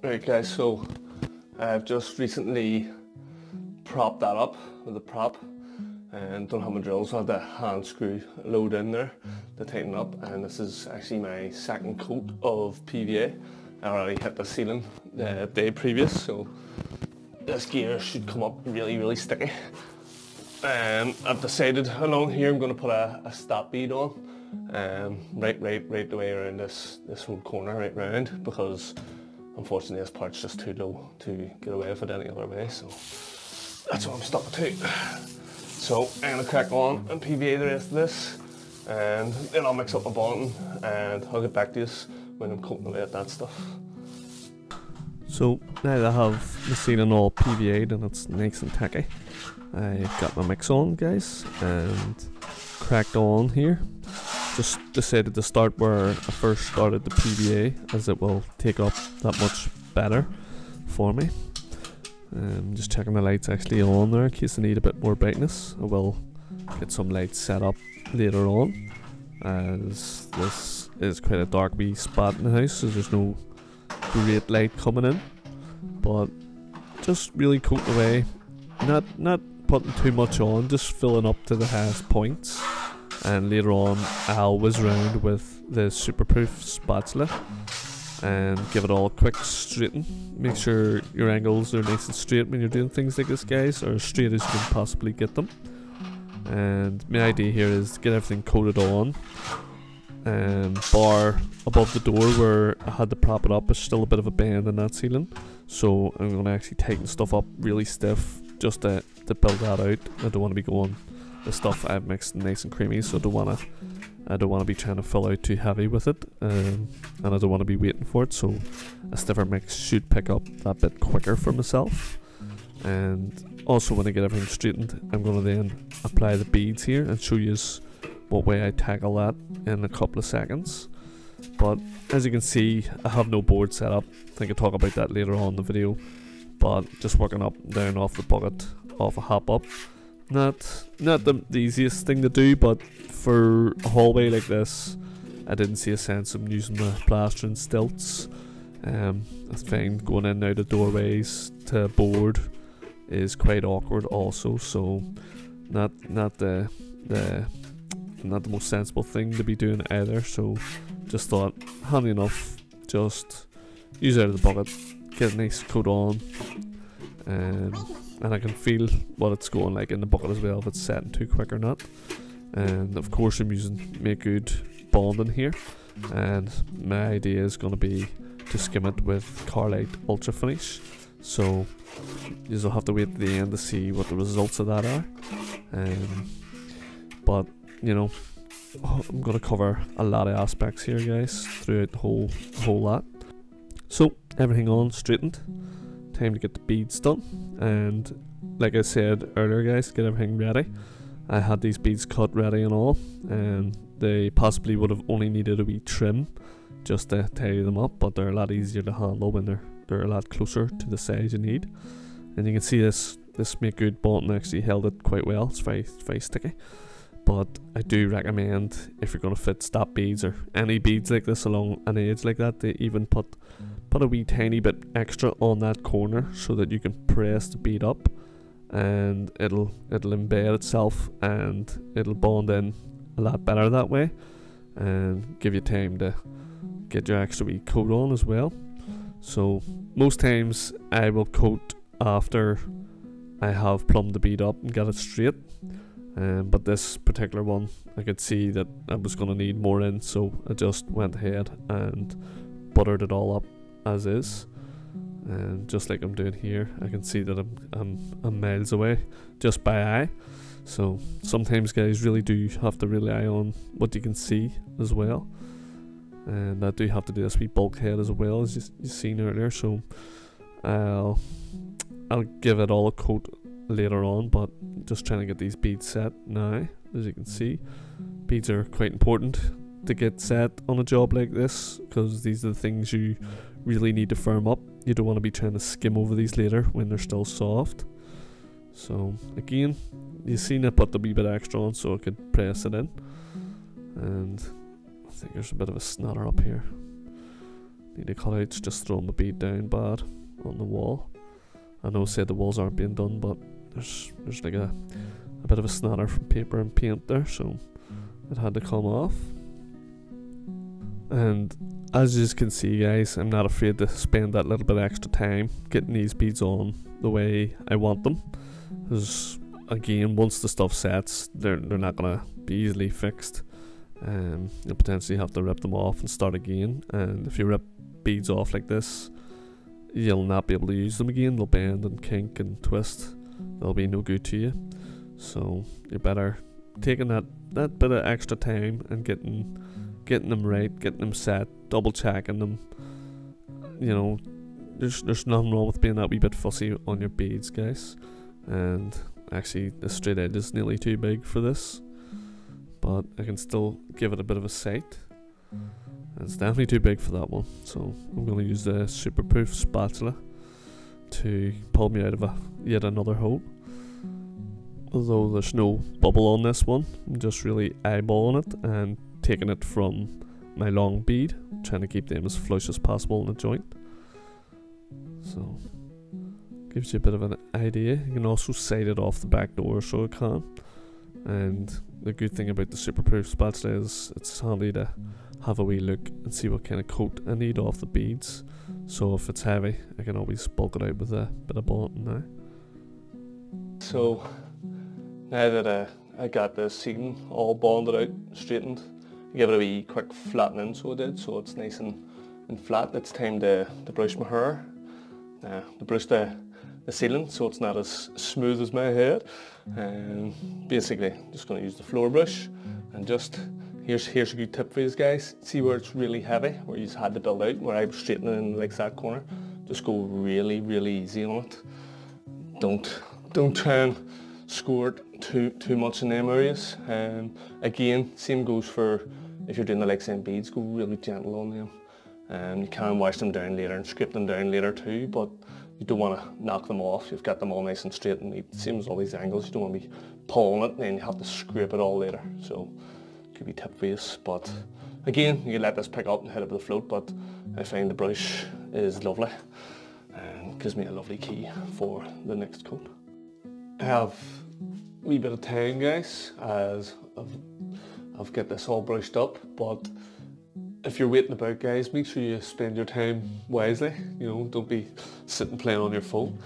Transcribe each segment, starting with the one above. Right guys, so I've just recently propped that up with a prop and don't have my drill, so I had the hand screw load in there to tighten up, and this is actually my second coat of PVA. I already hit the ceiling the day previous, so this gear should come up really sticky. I've decided along here I'm going to put a stat bead on right the way around this whole corner, right round, because unfortunately this part's just too low to get away with it any other way, so that's what I'm stuck to. So I'm going to crack on and PVA the rest of this, and then I'll mix up my bonding and I'll get back to you when I'm coating away at that stuff. So now that I have the ceiling all PVA'd and it's nice and tacky, I've got my mix on guys and cracked on here. Just decided to start where I first started the PVA, as it will take up that much better for me. Just checking the lights actually on there in case I need a bit more brightness. I will get some lights set up later on, as this is quite a dark wee spot in the house, so there's no great light coming in. But just really coating away, not putting too much on, just filling up to the highest points. And later on I'll whiz round with the Superproof spatula and give it all a quick straighten. Make sure your angles are nice and straight when you're doing things like this guys, or as straight as you can possibly get them. And my idea here is to get everything coated on, and bar above the door where I had to prop it up, there's still a bit of a bend in that ceiling, so I'm going to actually tighten stuff up really stiff just to build that out. I don't want to be going the stuff I've mixed nice and creamy, so I don't want to be trying to fill out too heavy with it, and I don't want to be waiting for it, so a stiffer mix should pick up that bit quicker for myself. And also when I get everything straightened, I'm going to then apply the beads here and show you what way I tackle that in a couple of seconds. But as you can see, I have no board set up. I think I'll talk about that later on in the video, but just working up and down off the bucket off a hop up. Not the easiest thing to do, but for a hallway like this I didn't see a sense of using the plastering stilts. I find going in and out of doorways to board is quite awkward also, so not the most sensible thing to be doing either. So just thought, handy enough, just use it out of the bucket, get a nice coat on, and I can feel what it's going like in the bucket as well, if it's setting too quick or not. And of course I'm using Make Good Bonding here, and my idea is going to be to skim it with Carlite Ultra Finish, so you'll have to wait to the end to see what the results of that are. But you know, I'm going to cover a lot of aspects here guys throughout the whole lot. So everything on straightened, time to get the beads done, and like I said earlier guys, get everything ready. I had these beads cut ready and all, and they possibly would have only needed a wee trim just to tidy them up, but they're a lot easier to handle when they're a lot closer to the size you need. And you can see this Make Good Bonding actually held it quite well. It's very sticky, but I do recommend, if you're going to fit stat beads or any beads like this along an edge like that, they even put a wee tiny bit extra on that corner so that you can press the bead up and it'll embed itself and it'll bond in a lot better that way, and give you time to get your extra wee coat on as well. So most times I will coat after I have plumbed the bead up and got it straight, but this particular one I could see that I was going to need more in, so I just went ahead and buttered it all up as is. And just like I'm doing here, I can see that I'm miles away just by eye. So sometimes guys really do have to rely on what you can see as well, and I do have to do this wee bulkhead as well, as you've seen earlier, so I'll give it all a coat later on, but just trying to get these beads set now. As you can see, beads are quite important to get set on a job like this, because these are the things you really need to firm up. You don't want to be trying to skim over these later when they're still soft. So again, you've seen I put a wee bit extra on so I could press it in, and I think there's a bit of a snatter up here. Need a Carlite's just throwing my bead down bad on the wall. I know I said the walls aren't being done, but there's like a bit of a snatter from paper and paint there, so it had to come off. And as you can see, guys, I'm not afraid to spend that little bit of extra time getting these beads on the way I want them, because again, once the stuff sets, they're not gonna be easily fixed. You'll potentially have to rip them off and start again, and if you rip beads off like this, you'll not be able to use them again. They'll bend and kink and twist. They'll be no good to you, so you're better taking that bit of extra time and getting them right, getting them set, double checking them. You know, there's nothing wrong with being that wee bit fussy on your beads, guys. And actually the straight edge is nearly too big for this, but I can still give it a bit of a sight. It's definitely too big for that one, so I'm going to use the Superproof spatula to pull me out of yet another hole. Although there's no bubble on this one, I'm just really eyeballing it and taking it from my long bead, trying to keep them as flush as possible in the joint. So gives you a bit of an idea. You can also side it off the back door, so it can. And the good thing about the Superproof spatula is it's handy to have a wee look and see what kind of coat I need off the beads, so if it's heavy I can always bulk it out with a bit of bonding now. So now that I got the seam all bonded out, straightened, I gave it a wee quick flattening, so it's nice and flat. It's time to brush my hair. To brush the ceiling so it's not as smooth as my head. Basically just going to use the floor brush, and just here's a good tip for you guys. See where it's really heavy, where you just had to build out, where I was straightening in like that corner. Just go really easy on it. Don't try and score it too much in them areas. Again, same goes for if you're doing the like same beads, go really gentle on them. You can wash them down later and scrape them down later too, but you don't want to knock them off. You've got them all nice and straight and neat. Same as all these angles, you don't want to be pulling it and then you have to scrape it all later. So could be tip base, but again, you can let this pick up and hit it with a float, but I find the brush is lovely and gives me a lovely key for the next coat. I have a wee bit of time, guys, as I've got this all brushed up, but if you're waiting about, guys, make sure you spend your time wisely. You know, don't be sitting playing on your phone.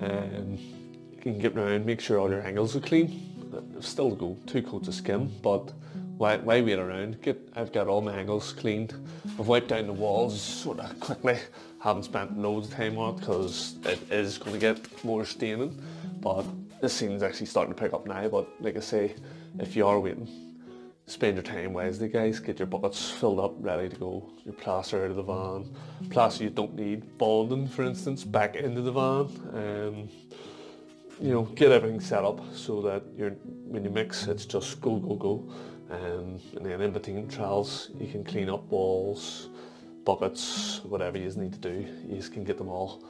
You can get around, make sure all your angles are clean. Still go 2 coats of skim, but why wait around? I've got all my angles cleaned. I've wiped down the walls sort of quickly. Haven't spent loads of time on it because it is going to get more staining. But this scene's actually starting to pick up now. But like I say, if you are waiting, spend your time wisely, guys. Get your buckets filled up, ready to go. Your plaster out of the van. Plaster you don't need bonding, for instance, back into the van. You know, get everything set up so that when you mix, it's just go. And then in between trials, you can clean up walls, buckets, whatever you need to do. You can get them all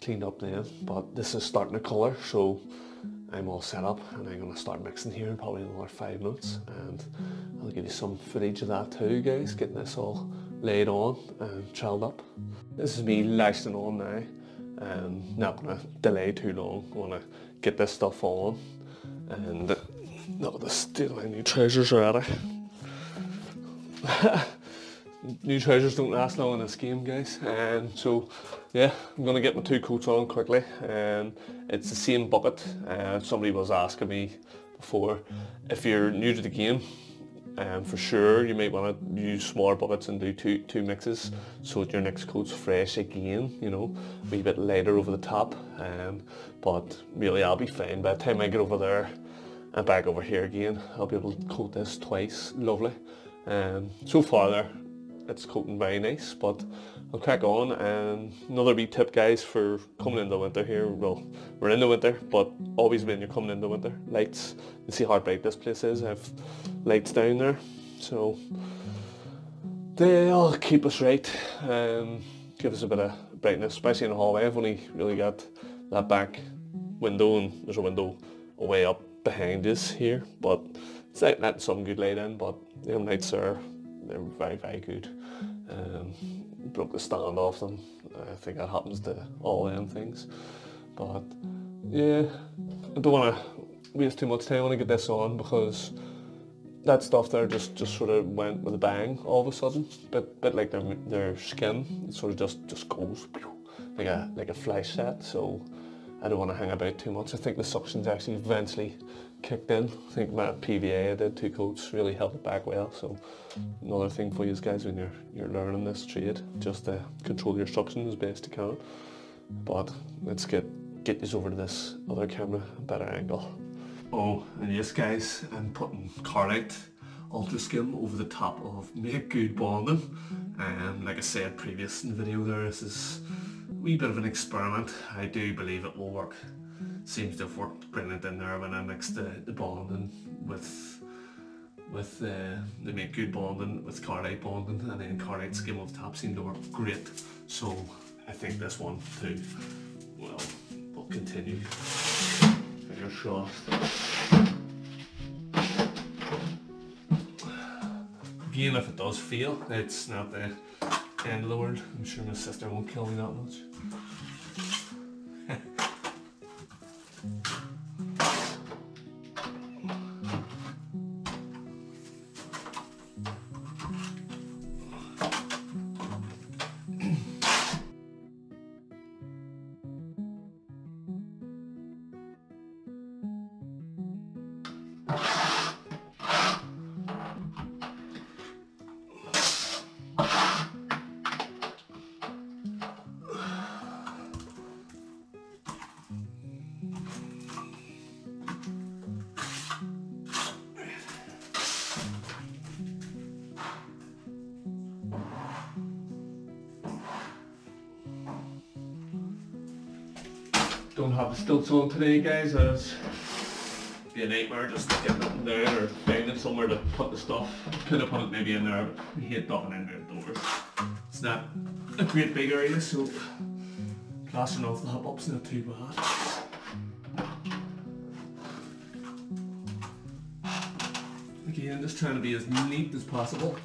cleaned up then. But this is starting to colour, so I'm all set up and I'm going to start mixing here in probably another 5 minutes, and I'll give you some footage of that too, guys, getting this all laid on and trilled up. This is me lashing on now, and not going to delay too long. I'm going to get this stuff on, and look at the state of my new trousers already. New trousers don't last long in this game, guys, and so yeah, I'm going to get my 2 coats on quickly. It's the same bucket. Somebody was asking me before, if you're new to the game, for sure you might want to use smaller buckets and do two mixes so that your next coat's fresh again, you know, a wee bit lighter over the top. But really I'll be fine. By the time I get over there and back over here again, I'll be able to coat this twice. Lovely. So far there, it's coating very nice, but I'll crack on. And another wee tip, guys, for coming into winter here, well, we're in the winter, but always when you're coming into winter, lights. You see how bright this place is. I have lights down there, so they'll keep us right, give us a bit of brightness, especially in the hallway. I've only really got that back window, and there's a window way up behind us here, but it's like letting some good light in. But them lights are, they're very good. broke the stand off them. I think that happens to all them things. But yeah, I don't want to waste too much time when I get this on, because that stuff there just sort of went with a bang all of a sudden. Bit like their skin, it sort of just goes like a flash set. So I don't want to hang about too much. I think the suction's actually eventually kicked in. I think my PVA I did 2 coats really held it back well. So another thing for you guys when you're learning this trade, just to control your suction as best you can. But let's get this over to this other camera, better angle. Oh, and yes guys, I'm putting Carlite Ultra Skim over the top of Make Good Bonding. Like I said previous in the video there, this is a wee bit of an experiment. I do believe it will work. Seems to have worked brilliant in there when I mixed the bonding with the Make Good Bonding with Carlite Bonding, and then Carlite Skim over the top seemed to work great. So I think this one too will continue. Fingers crossed. Again, if it does fail, it's not the end of the world. I'm sure my sister won't kill me that much. Don't have the stilts on today guys, as it'd be a nightmare just getting up and down or finding somewhere to put the stuff. Could have put it maybe in there, but I hate ducking in outdoors. It's not a great big area, so plastering off the hip up's not too bad. Again, just trying to be as neat as possible.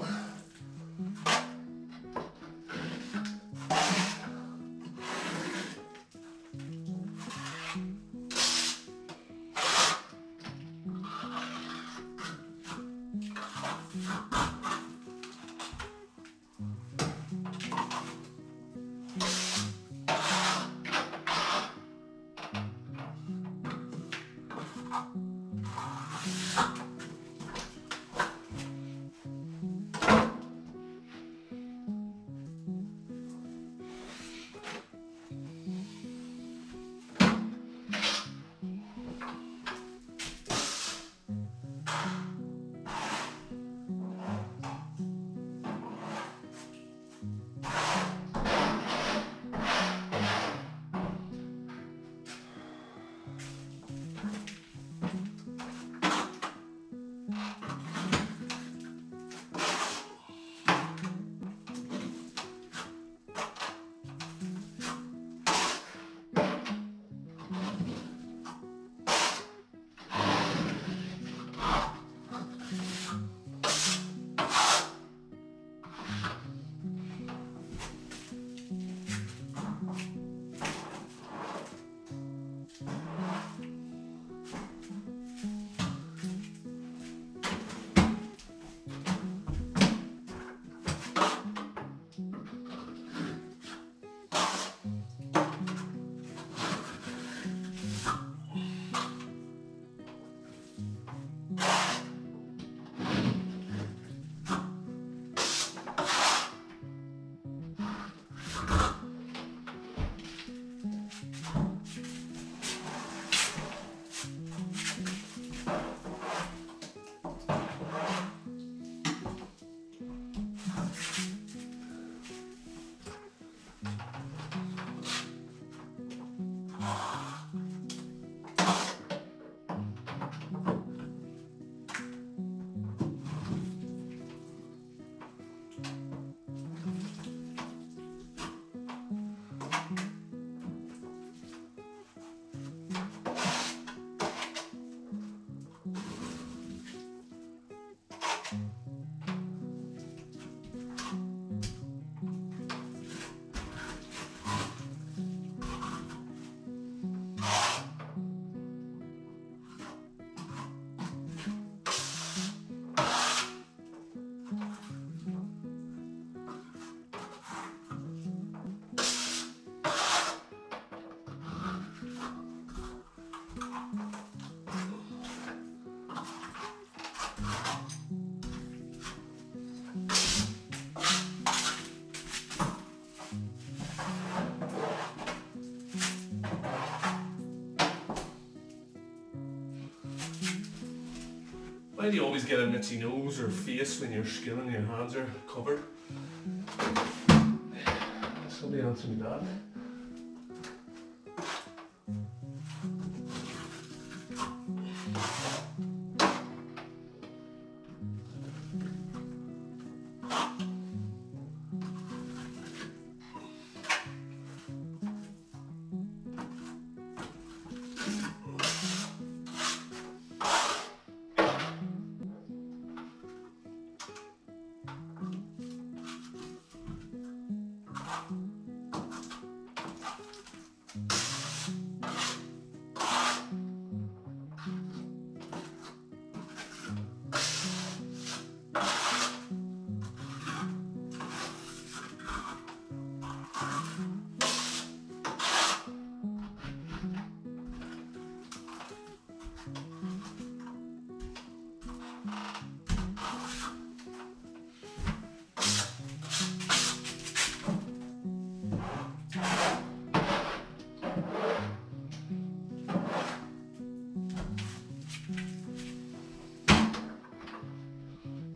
Why do you always get a mitzy nose or face when you're skimming, your hands are covered? Somebody answer me that.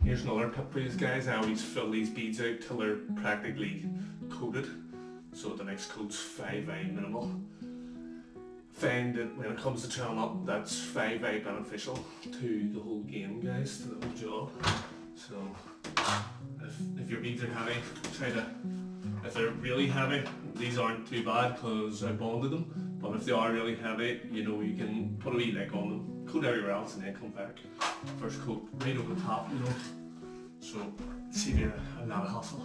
Here's another tip for these guys, I always fill these beads out till they're practically coated, so the next coat's 5i minimal. I find that when it comes to turning up, that's 5i beneficial to the whole game, guys, to the whole job. So if your beads are heavy, try to, if they're really heavy, these aren't too bad because I bonded them, but if they are really heavy, you know, you can put a wee lick on them, coat everywhere else and then come back. First coat right over the top, you know. So, it's either a lot of hustle.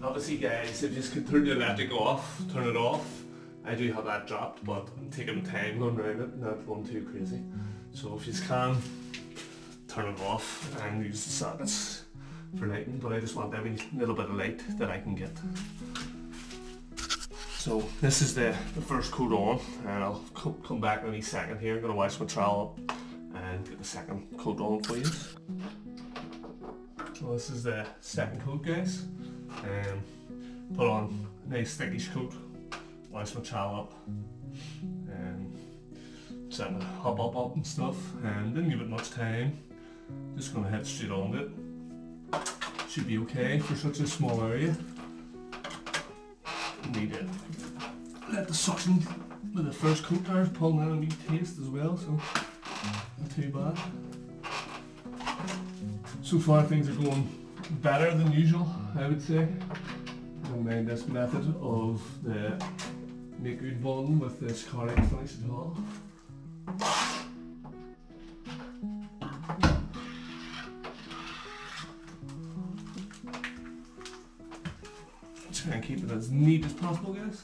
Obviously guys, if you just could turn the electric off, turn it off. I do have that dropped, but I'm taking time going around it, not going too crazy. So if you just can, turn it off and use the sockets for lighting, but I just want every little bit of light that I can get. So this is the first coat on, and I'll come back in a second here. I'm going to wash my trowel up and get the second coat on for you. So this is the second coat, guys. Put on a nice thickish coat, wash my trowel up, set my hub up and stuff, and didn't give it much time, just going to head straight on it. Should be okay for such a small area. Need it. Let the suction with the first coat there pull in a wee taste as well, so not too bad. So far things are going better than usual, I would say. I don't mind this method of the Make Good Bonding with this Carlite Finish at all. Try and keep it as neat as possible, guys.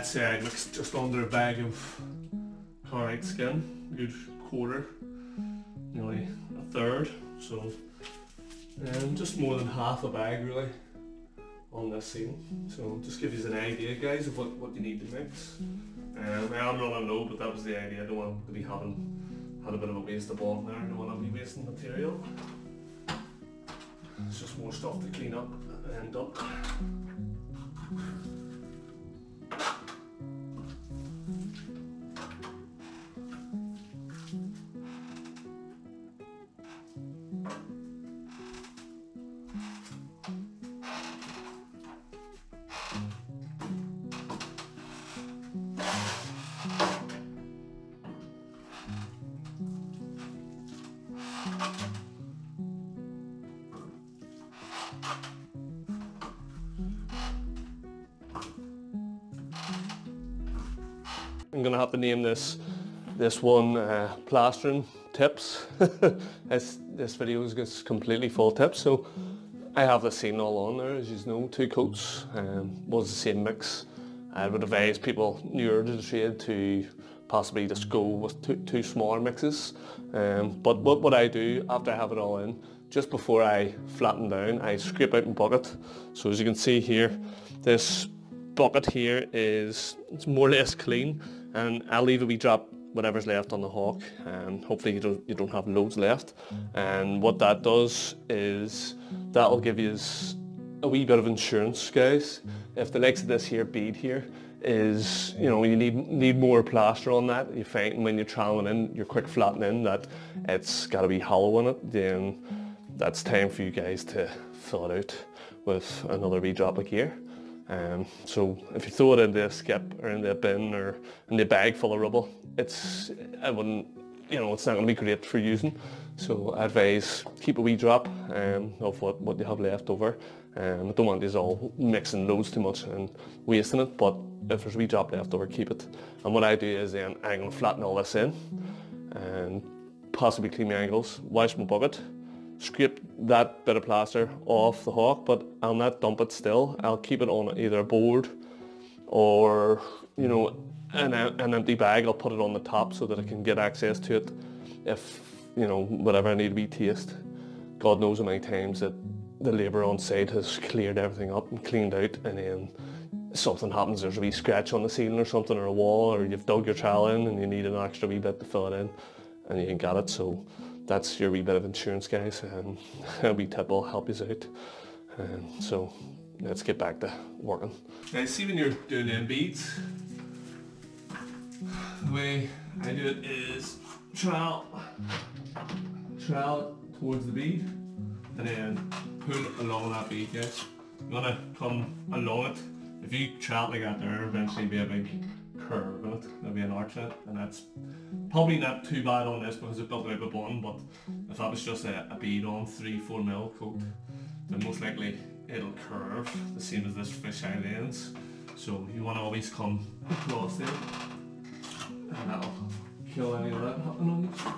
that's it, looks just under a bag of Carlite Skim, a good quarter, nearly a third, so just more than half a bag really on this seal. So just give you an idea, guys, of what you need to mix. I'm running low, but that was the idea. I don't want to be had a bit of a waste of bottom there. I don't want to be wasting material. It's just more stuff to clean up and up. I'm gonna have to name this one plastering tips. This video is just completely full tips. So I have the seam all on there, as you know, 2 coats. Was the same mix. I would advise people newer to the trade to possibly just go with two smaller mixes. But what I do after I have it all in, just before I flatten down, I scrape out my bucket. So as you can see here, this bucket here it's more or less clean, and I'll leave a wee drop whatever's left on the hock, and hopefully you don't have loads left. And what that does is that'll give you a wee bit of insurance, guys. If the likes of this here bead here is, you know, you need more plaster on that, you find when you're trailing in, you're quick flattening, that it's got to be hollow in it, then that's time for you guys to fill it out with another wee drop of gear. So if you throw it into a skip or into a bin or in the bag full of rubble, it's not going to be great for using. So I advise keep a wee drop of what you have left over. I don't want these all mixing loads too much and wasting it, but if there's a wee drop left over, keep it. And what I do is then I'm going to flatten all this in and possibly clean my angles, wash my bucket, scrape that bit of plaster off the hock, but I'll not dump it still. I'll keep it on either a board or, you know, an empty bag. I'll put it on the top so that I can get access to it if, you know, whatever I need to be taste. God knows how many times that the labour on site has cleared everything up and cleaned out, and then something happens, there's a wee scratch on the ceiling or something, or a wall, or you've dug your trowel in and you need an extra wee bit to fill it in and you ain't got it. So that's your wee bit of insurance, guys, and a wee tip will help you out. So let's get back to working. Now, see, when you're doing them beads, the way I do it is trowel towards the bead and then pull along that bead, guys. I'm going to come along it. If you trowel like that there, eventually be a big curve in it, there'll be an arch in it, and that's probably not too bad on this because it built out the bottom. But if that was just a bead on 3-4mm coat, then most likely it'll curve the same as this fisheye lens. So you want to always come across there, and that'll kill any of that happening on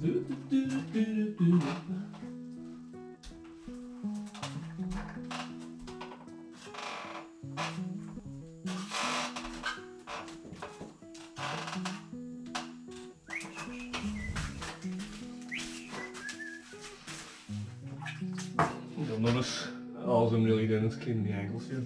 these. Notice all I'm really doing is cleaning the angles here.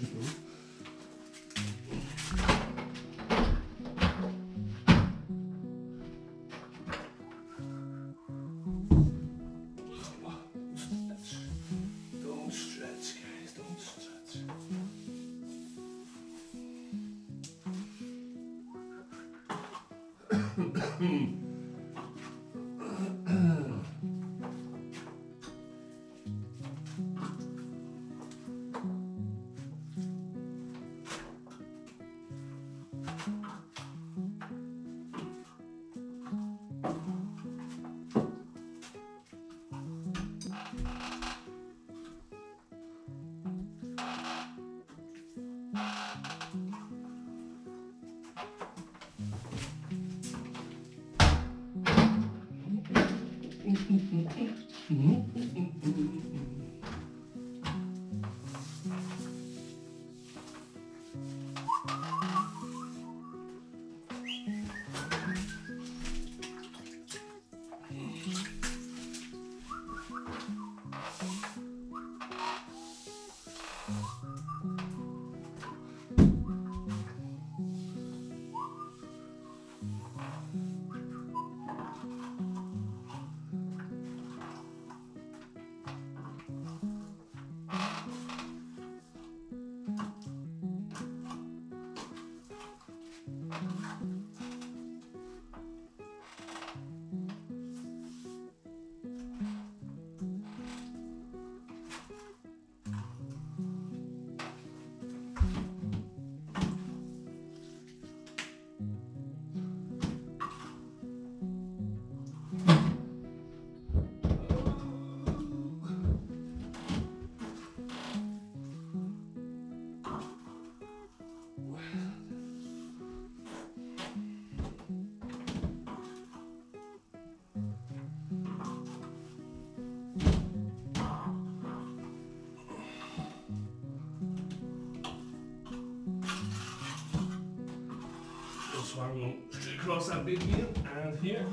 cross that big wheel and here.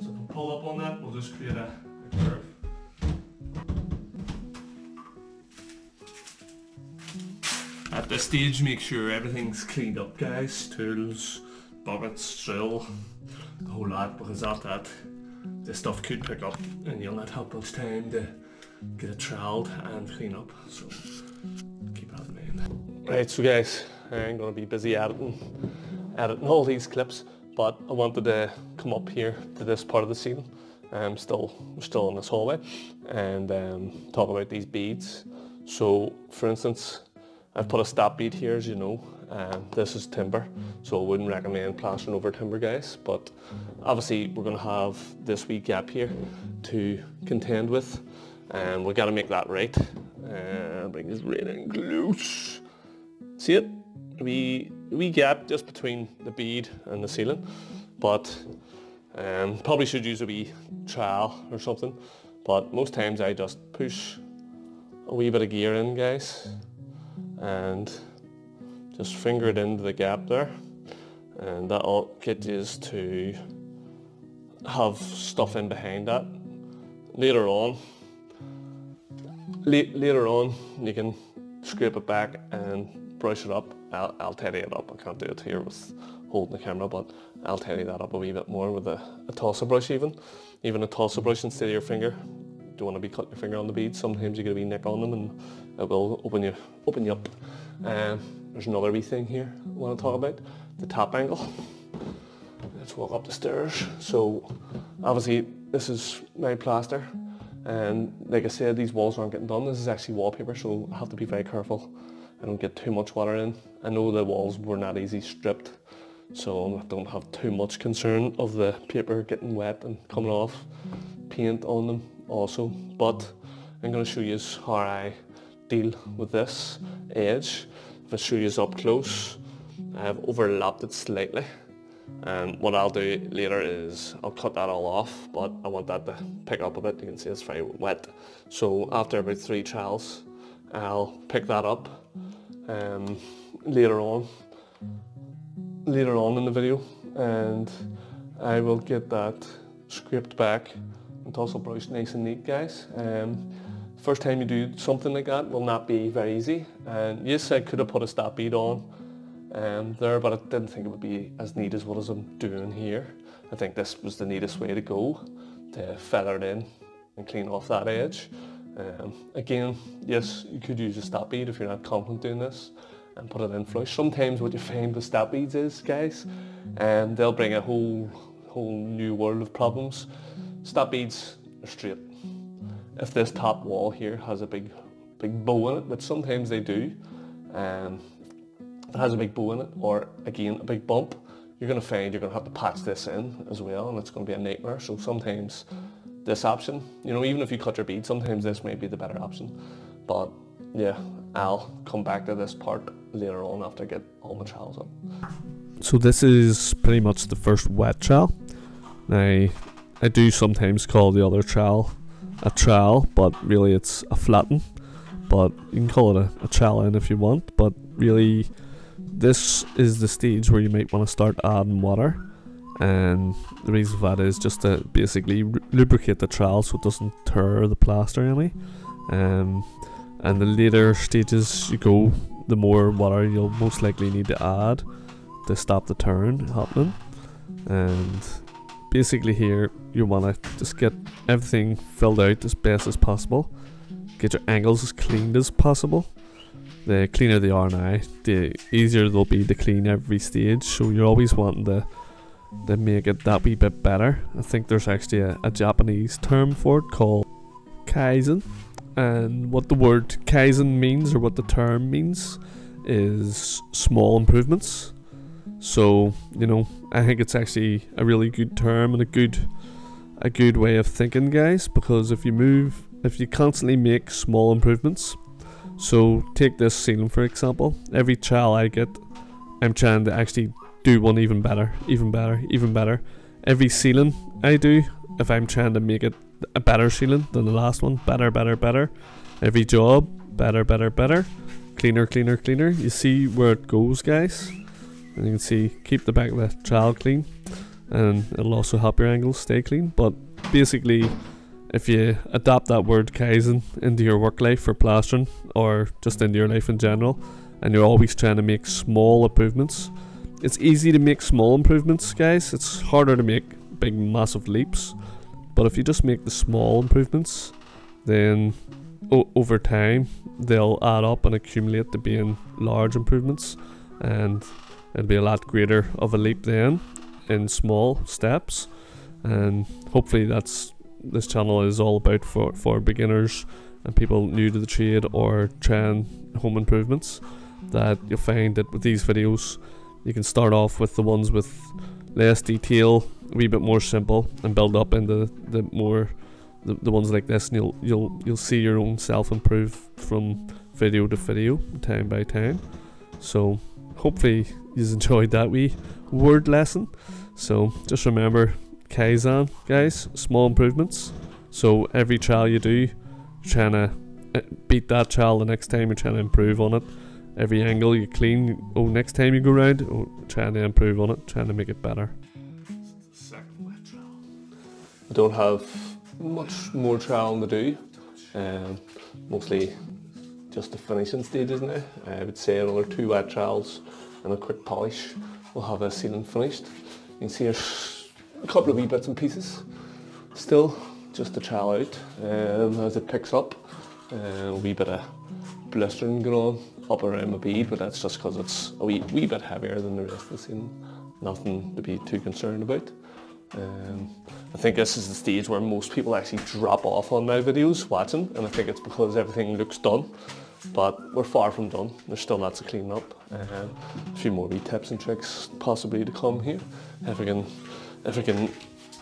So if we pull up on that, we'll just create a curve. At this stage, make sure everything's cleaned up, guys. Tools, bobbins, drill, the whole lot, because after that, this stuff could pick up and you'll not have much time to get it troweled and clean up, so keep that in mind. Right, so guys, I'm going to be busy editing all these clips, but I wanted to come up here to this part of the scene. We're still in this hallway, and talk about these beads. So, for instance, I've put a stop bead here, as you know. This is timber, so I wouldn't recommend plastering over timber, guys, but obviously we're going to have this wee gap here to contend with, and we've got to make that right. Bring this right in close. See it? A wee gap just between the bead and the ceiling, but probably should use a wee trowel or something, but most times I just push a wee bit of gear in, guys, and just finger it into the gap there, and that'll get you to have stuff in behind that. Later on you can scrape it back and brush it up. I'll tidy it up. I can't do it here with holding the camera, but I'll tidy that up a wee bit more with a Tulsa brush, even a Tulsa brush instead of your finger. You don't want to be cutting your finger on the beads. Sometimes you get a wee nick on them and it will open you up. There's another wee thing here I want to talk about, the tap angle. Let's walk up the stairs. So obviously this is my plaster, and like I said, these walls aren't getting done. This is actually wallpaper, so I have to be very careful. I don't get too much water in. I know the walls were not easy stripped, so I don't have too much concern of the paper getting wet and coming off, paint on them also. But I'm going to show you how I deal with this edge. If I show you up close, I have overlapped it slightly, and what I'll do later is I'll cut that all off, but I want that to pick up a bit. You can see it's very wet, so after about 3 trowels I'll pick that up. Later on in the video, and I will get that scraped back and tussle brush nice and neat, guys. First time you do something like that will not be very easy, and yes, I could have put a stop bead on there, but I didn't think it would be as neat as what I'm doing here. I think this was the neatest way to go, to feather it in and clean off that edge. Again, yes, you could use a stop bead if you're not confident doing this and put it in flush. Sometimes what you find with stop beads is, guys, they'll bring a whole new world of problems. Stop beads are straight. If this top wall here has a big bow in it, which sometimes they do, if it has a big bow in it, or again a big bump, you're going to find you're going to have to patch this in as well, and it's going to be a nightmare. So sometimes this option, you know, even if you cut your bead, sometimes this may be the better option. But yeah, I'll come back to this part later on after I get all my trowels up. So this is pretty much the first wet trowel. Now, I do sometimes call the other trowel a trowel, but really it's a flatten, but you can call it a trowel in if you want. But really, this is the stage where you might want to start adding water, and the reason for that is just to basically lubricate the trowel so it doesn't tear the plaster any. And the later stages you go, the more water you'll most likely need to add to stop the turn happening. And basically here you want to just get everything filled out as best as possible, get your angles as cleaned as possible. The cleaner they are now, the easier they'll be to clean every stage, so you're always wanting to make it that wee bit better. I think there's actually a Japanese term for it called Kaizen, and what the word Kaizen means, or what the term means, is small improvements. So, you know, I think it's actually a really good term and a good way of thinking, guys, because if you constantly make small improvements. So take this ceiling for example. Every trowel I get, I'm trying to actually do one even better, even better, even better. Every ceiling I do, if I'm trying to make it a better ceiling than the last one, better, better, better. Every job, better, better, better. Cleaner, cleaner, cleaner. You see where it goes, guys. and you can see, keep the back of the trowel clean, and it'll also help your angles stay clean. But basically, if you adapt that word Kaizen into your work life for plastering, or just into your life in general, and you're always trying to make small improvements, it's easy to make small improvements, guys. It's harder to make big massive leaps, but if you just make the small improvements, then over time they'll add up and accumulate to being large improvements, and it'll be a lot greater of a leap then in small steps. And hopefully that's this channel is all about for beginners and people new to the trade or trying home improvements, that you'll find that with these videos you can start off with the ones with less detail, a wee bit more simple, and build up into the ones like this, and you'll see your own self improve from video to video, time by time. So hopefully you've enjoyed that wee word lesson. So just remember Kaizen, guys, small improvements. So every trial you do, you're trying to beat that trial the next time, you're trying to improve on it. Every angle you clean, oh, next time you go round, oh, trying to improve on it, trying to make it better. I don't have much more trialing to do, mostly just the finishing stages now. I would say another 2 wet trowels and a quick polish will have a ceiling finished. You can see there's a couple of wee bits and pieces still just to trowel out as it picks up. A wee bit of blistering going on up around my bead, but that's just because it's a wee bit heavier than the rest of the ceiling. Nothing to be too concerned about. I think this is the stage where most people actually drop off on my videos watching, and I think it's because everything looks done, but we're far from done. There's still lots of cleaning up. A few more wee tips and tricks possibly to come here, if we can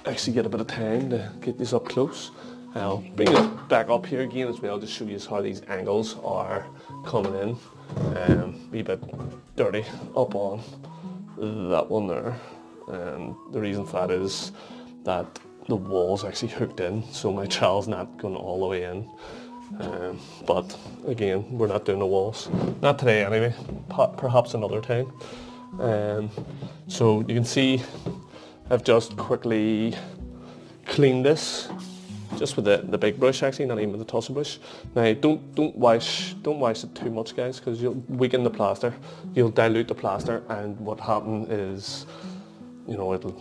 actually get a bit of time to get this up close. I'll bring it back up here again as well, just show you how these angles are coming in. A wee bit dirty up on that one there. And the reason for that is that the wall's actually hooked in, so my trowel's not going all the way in. But again, we're not doing the walls. Not today anyway, perhaps another time. So you can see I've just quickly cleaned this, just with the big brush actually, not even with the tussle brush. Now don't wash it too much, guys, because you'll weaken the plaster, you'll dilute the plaster, and what happened is, you know, it'll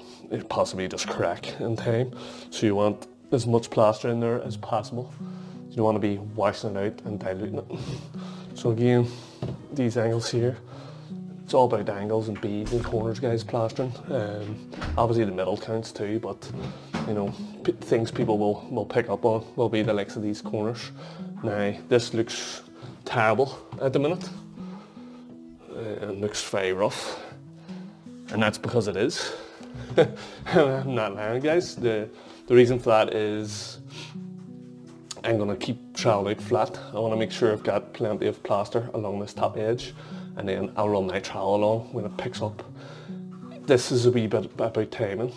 possibly just crack in time. So you want as much plaster in there as possible. You don't want to be washing it out and diluting it. So again, these angles here, it's all about angles and beads and corners, guys, plastering. Obviously the middle counts too, but you know, things people will pick up on will be the likes of these corners. Now this looks terrible at the minute. It looks very rough. And that's because it is. I'm not lying, guys. The reason for that is I'm going to keep trowel out flat. I want to make sure I've got plenty of plaster along this top edge, and then I'll run my trowel along when it picks up. This is a wee bit about timing.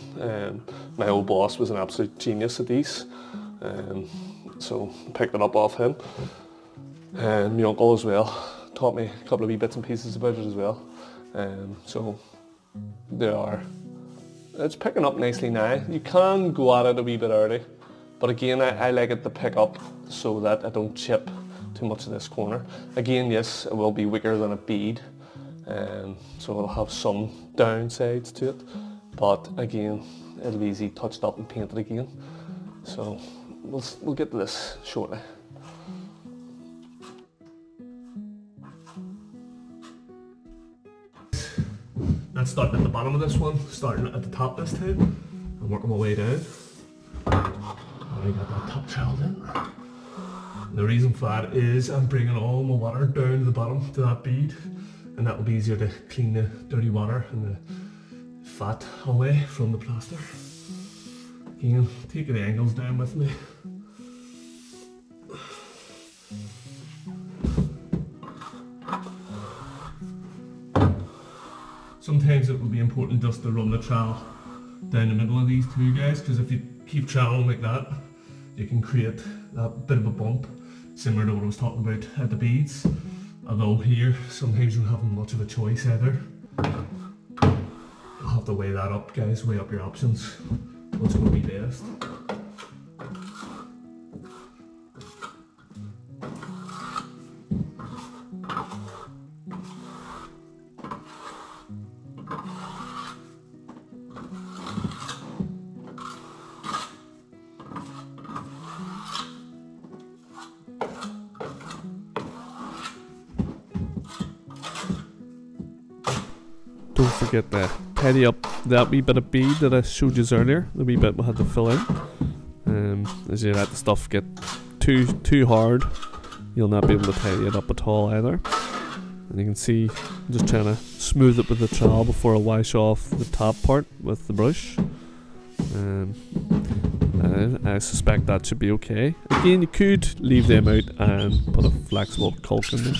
My old boss was an absolute genius at these, so I picked it up off him. And my uncle as well taught me a couple of wee bits and pieces about it as well. So they are, it's picking up nicely now. You can go at it a wee bit early, but again I like it to pick up so that I don't chip too much of this corner. Again, yes, it will be weaker than a bead, so it'll have some downsides to it, but again it'll be easy touched up and painted again. So we'll get to this shortly. I'm starting at the bottom of this one, starting at the top this time, and working my way down. I got that top trowel in. And the reason for that is I'm bringing all my water down to the bottom, to that bead, and that will be easier to clean the dirty water and the fat away from the plaster. Again, taking the angles down with me. Sometimes it will be important just to run the trowel down the middle of these two, guys, because if you keep troweling like that, you can create that bit of a bump, similar to what I was talking about at the beads. Although here, sometimes you don't have much of a choice either. have to weigh that up, guys, weigh up your options, what's going to be best. Don't forget to tidy up that wee bit of bead that I showed you earlier, the wee bit we had to fill in. As you let the stuff get too hard, you'll not be able to tidy it up at all either. And you can see, I'm just trying to smooth it with the trowel before I wash off the top part with the brush. I suspect that should be okay. Again, you could leave them out and put a flexible caulk in them.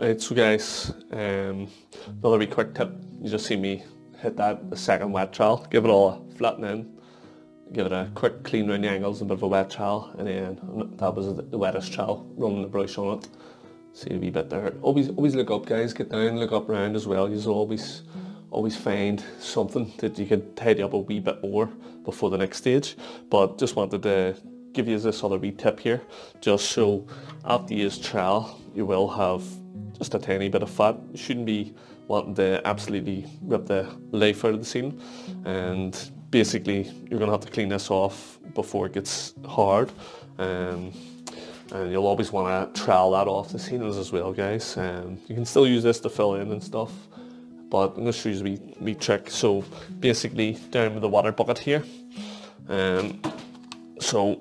Right, so guys, another wee quick tip, you just see me hit that the second wet trowel, give it all a flatten in, give it a quick clean round the angles, a bit of a wet trowel, and then that was the wettest trowel, running the brush on it, see a wee bit there. Always look up, guys, get down, look up round as well, you'll always find something that you can tidy up a wee bit more before the next stage, but just wanted to give you this other wee tip here, just so after you use trowel you will have just a tiny bit of fat. You shouldn't be wanting to absolutely rip the life out of the scene, and basically you're going to have to clean this off before it gets hard, and you'll always want to trowel that off the seams as well, guys. You can still use this to fill in and stuff, but I'm going to show you a wee trick. So basically down with the water bucket here, so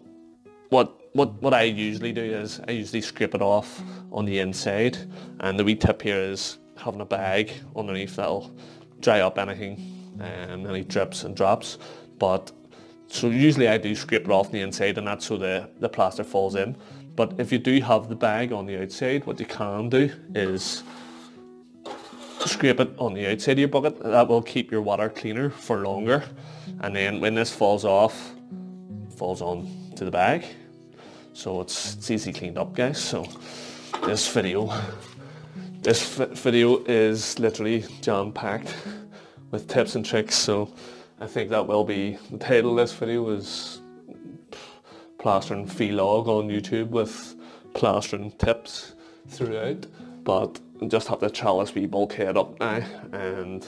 what I usually do is I usually scrape it off on the inside, and the wee tip here is having a bag underneath that'll dry up anything, any drips and drops. But so usually I do scrape it off on the inside, and that's so the plaster falls in. But if you do have the bag on the outside, what you can do is scrape it on the outside of your bucket. That will keep your water cleaner for longer, and then when this falls off, it falls on to the bag, so it's easy cleaned up, guys. So this video is literally jam-packed with tips and tricks, so I think that will be the title of this video, is plastering vlog on YouTube with plastering tips throughout. But I just have to trowel this wee bulkhead up now, and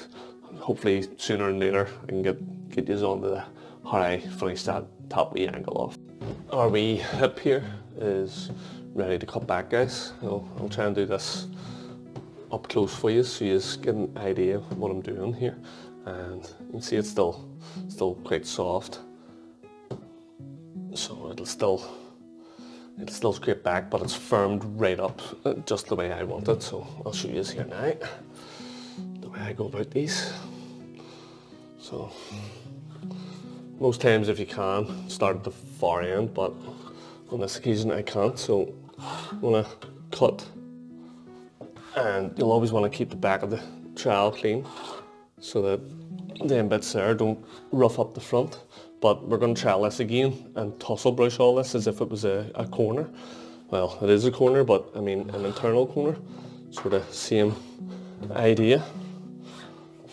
hopefully sooner than later I can get these onto the how I finish that top wee angle off. Our wee hip here is ready to cut back, guys. I'll try and do this up close for you so you get an idea of what I'm doing here. And you can see it's still quite soft, so it'll still scrape back, but it's firmed right up just the way I want it. So I'll show you here now the way I go about these. So most times if you can, start at the far end, but on this occasion I can't, so I'm gonna cut, and you'll always want to keep the back of the trowel clean, so that the bits there don't rough up the front. But we're going to trowel this again and tussle brush all this as if it was a corner. Well, it is a corner, but I mean an internal corner. Sort of same idea.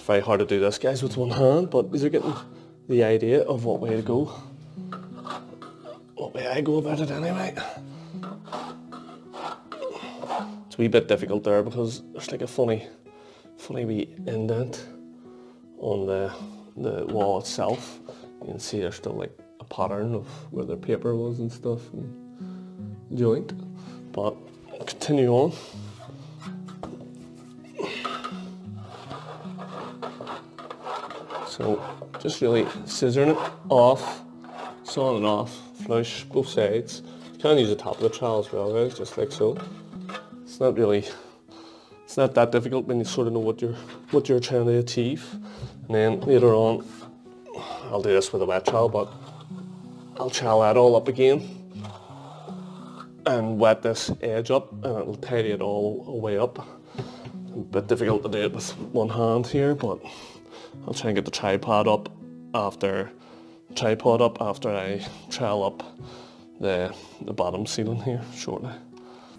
Very hard to do this, guys, with one hand, but these are getting the idea of what way to go. What way I go about it anyway. It's a wee bit difficult there because there's like a funny wee indent on the wall itself. You can see there's still like a pattern of where the paper was and stuff and joint. But continue on. So just really scissoring it off, sawing it off, flush both sides. You can use the top of the trowel as well, guys, just like so. It's not really, it's not that difficult when you sort of know what you're trying to achieve. And then later on, I'll do this with a wet trowel, but I'll trowel that all up again and wet this edge up, and it'll tidy it all away up. A bit difficult to do it with one hand here, but I'll try and get the tripod up after I trowel up the bottom ceiling here shortly.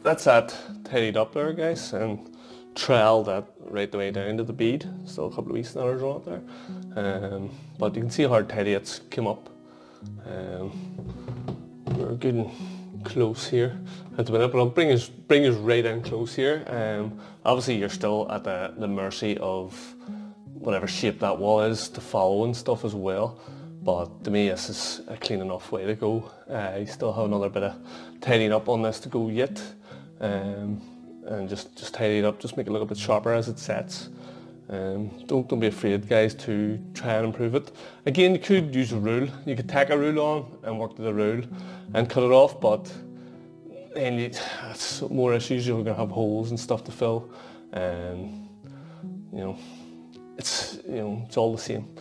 That's that tidied up there, guys, and trowel that right the way down to the bead. Still a couple of wee snatters on it there, but you can see how tidy it's came up. We're good and close here at the minute, but I'll bring us right in close here. Obviously you're still at the mercy of whatever shape that wall is to follow and stuff as well, but to me this is a clean enough way to go. I still have another bit of tidying up on this to go yet. And just tidy it up, just make it look a bit sharper as it sets. Don't be afraid, guys, to try and improve it. Again, you could use a rule. You could tack a rule on and work to the rule and cut it off, but then it's more issues. You're going to have holes and stuff to fill, and it's all the same.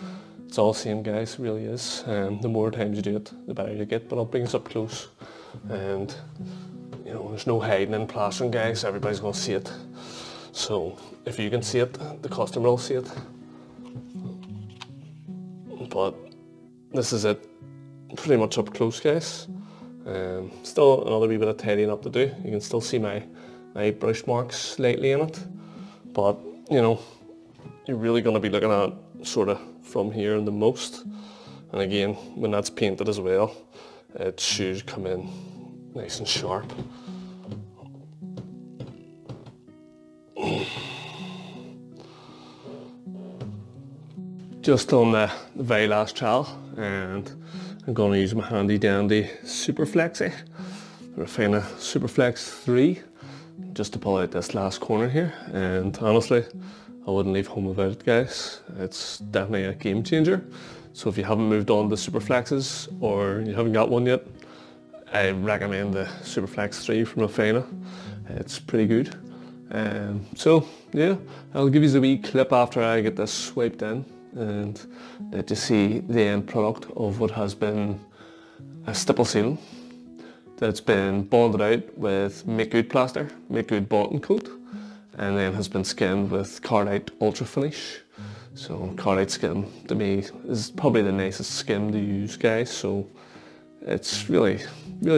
It's all the same, guys, it really is. The more times you do it, the better you get. But I'll bring this up close, and there's no hiding in plastering, guys. Everybody's going to see it. So if you can see it, the customer will see it. But this is it, pretty much up close, guys. Still another wee bit of tidying up to do. You can still see my brush marks slightly in it, but you're really going to be looking at sort of from here in the most. And again, when that's painted as well, it should come in nice and sharp. Just on the very last trowel, and I'm going to use my handy dandy Superflexy, Refina Superflex 3, just to pull out this last corner here. And honestly, I wouldn't leave home without it, guys. It's definitely a game changer. So if you haven't moved on to Superflexes, or you haven't got one yet, I recommend the Superflex 3 from Refina. It's pretty good. So yeah, I'll give you the wee clip after I get this swiped in, and let you see the end product of what has been a stipple seal that's been bonded out with Make Good plaster, Make Good Bonding coat, and then has been skimmed with Carlite Ultra Finish. So Carlite Skim, to me, is probably the nicest skim to use, guys, so it's really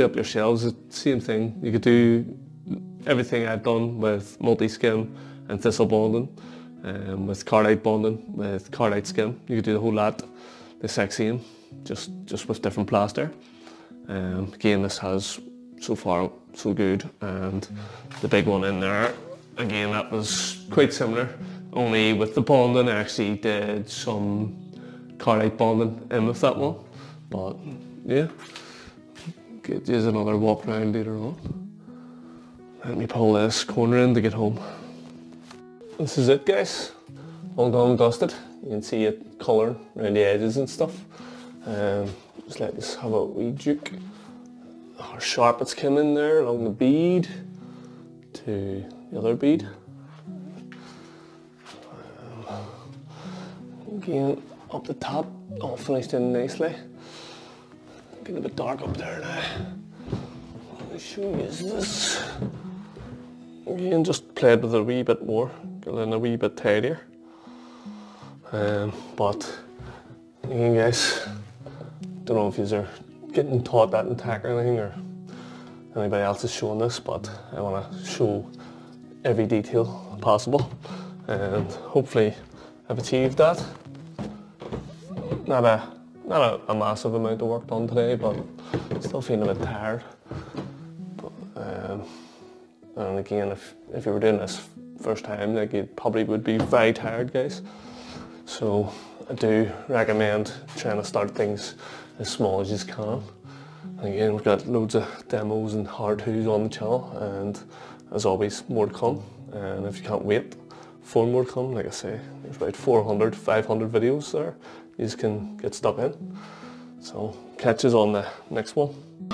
up your shelves. It's the same thing. You could do everything I've done with multi-skim and thistle bonding, with Carlite Bonding, with Carlite Skim. You could do the whole lot, the exact same, just with different plaster. Again, this has so far so good, and the big one in there, again, that was quite similar, only with the bonding I actually did some Carlite Bonding in with that one. But yeah, get you another walk round later on. Let me pull this corner in to get home. This is it, guys, all gone dusted. You can see it colour around the edges and stuff. Just let us have a wee juke. How sharp it's come in there, along the bead to the other bead. Again, up the top, all finished in nicely. Getting a bit dark up there now. Let me show you this. Again, just played with it a wee bit more, got it in a wee bit tidier. But again, guys, don't know if yous are getting taught that in tech or anything, or anybody else is showing this, but I want to show every detail possible, and hopefully I've achieved that. Not a massive amount of work done today, but still feeling a bit tired. But, and again, if you were doing this first time, like, you probably would be very tired, guys. So I do recommend trying to start things as small as you can. And again, we've got loads of demos and how-tos on the channel, and as always, more to come. And if you can't wait for more to come, like I say, there's about 400, 500 videos there you can get stuck in. So catch us on the next one.